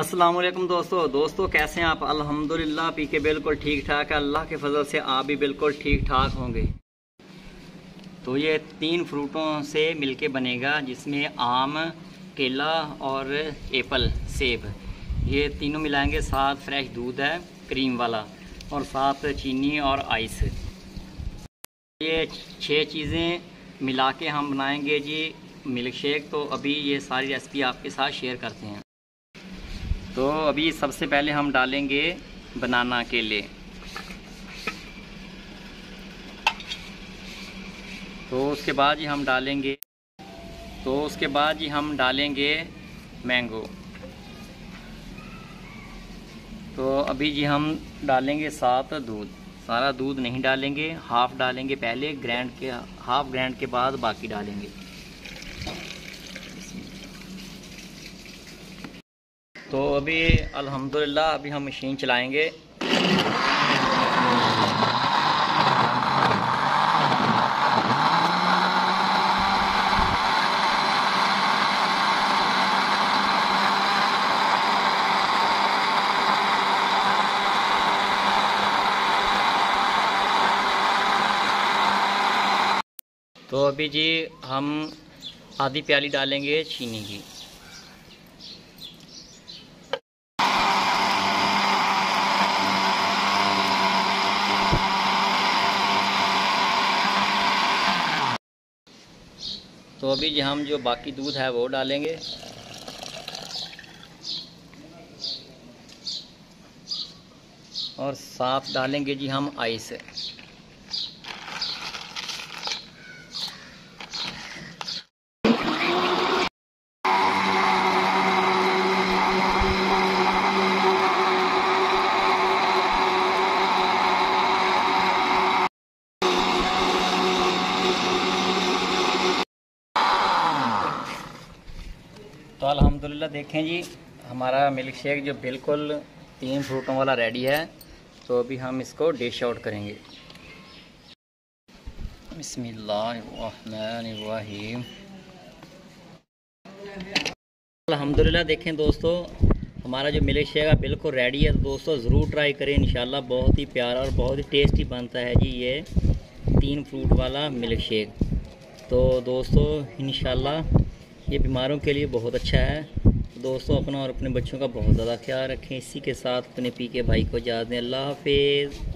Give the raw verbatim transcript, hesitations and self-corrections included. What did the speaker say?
अस्सलाम वालेकुम दोस्तों दोस्तों कैसे हैं आप। अल्हम्दुलिल्लाह पी के बिल्कुल ठीक ठाक है, अल्लाह के फजल से आप भी बिल्कुल ठीक ठाक होंगे। तो ये तीन फ्रूटों से मिलके बनेगा, जिसमें आम, केला और एप्पल, सेब, ये तीनों मिलाएंगे। साथ फ्रेश दूध है क्रीम वाला और साथ चीनी और आइस। ये छह चीज़ें मिला के हम बनाएंगे जी मिल्क शेक। तो अभी ये सारी रेसिपी आपके साथ शेयर करते हैं। तो अभी सबसे पहले हम डालेंगे बनाना केले। तो उसके बाद ही हम डालेंगे तो उसके बाद ही हम डालेंगे मैंगो। तो अभी जी हम डालेंगे साथ दूध। सारा दूध नहीं डालेंगे, हाफ़ डालेंगे पहले, ग्राइंड के हाफ ग्राइंड के बाद बाकी डालेंगे। तो अभी अल्हम्दुलिल्लाह अभी हम मशीन चलाएंगे। तो अभी जी हम आधी प्याली डालेंगे चीनी की। तो अभी जी हम जो बाकी दूध है वो डालेंगे। और साथ डालेंगे जी हम आइस। तो अल्हम्दुलिल्लाह देखें जी हमारा मिल्क शेक जो बिल्कुल तीन फ्रूटों वाला रेडी है। तो अभी हम इसको डिश आउट करेंगे। बिस्मिल्लाहिर्रहमानिर्रहीम। अल्हम्दुलिल्लाह देखें दोस्तों हमारा जो मिल्क शेक है बिल्कुल रेडी है। तो दोस्तों ज़रूर ट्राई करें, इंशाल्लाह बहुत ही प्यारा और बहुत ही टेस्टी बनता है जी ये तीन फ्रूट वाला मिल्क शेक। तो दोस्तों इंशाल्लाह ये बीमारों के लिए बहुत अच्छा है। दोस्तों अपना और अपने बच्चों का बहुत ज़्यादा ख्याल रखें। इसी के साथ अपने पी के भाई को इजाज़त दें। अल्लाह हाफिज़।